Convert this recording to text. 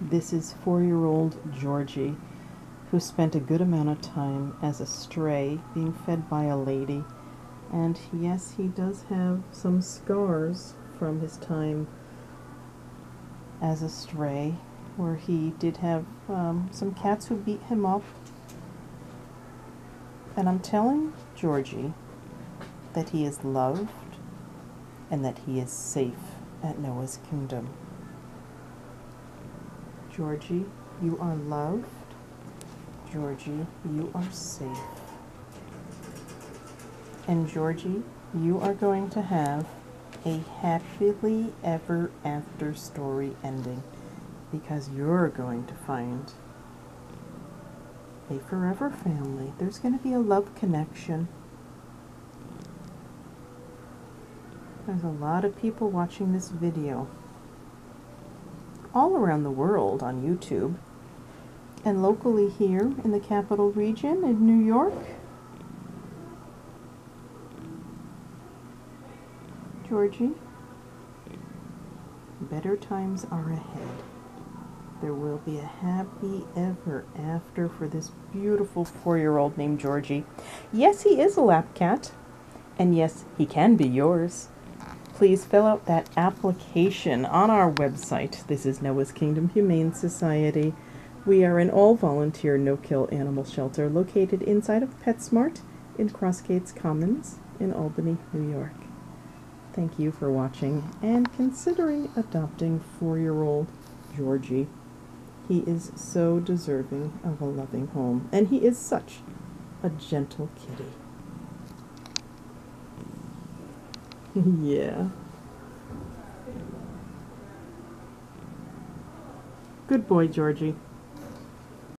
This is 4-year-old Georgie, who spent a good amount of time as a stray, being fed by a lady. And yes, he does have some scars from his time as a stray, where he did have some cats who beat him up. And I'm telling Georgie that he is loved and that he is safe at Noah's Kingdom. Georgie, you are loved. Georgie, you are safe. And Georgie, you are going to have a happily ever after story ending, because you're going to find a forever family. There's going to be a love connection. There's a lot of people watching this video all around the world on YouTube, and locally here in the capital region in New York. Georgie, better times are ahead. There will be a happy ever after for this beautiful 4-year-old named Georgie. Yes, he is a lap cat, and yes, he can be yours. Please fill out that application on our website. This is Noah's Kingdom Humane Society. We are an all-volunteer, no-kill animal shelter located inside of PetSmart in Crossgates Commons in Albany, New York. Thank you for watching and considering adopting 4-year-old Georgie. He is so deserving of a loving home, and he is such a gentle kitty. Yeah. Good boy, Georgie.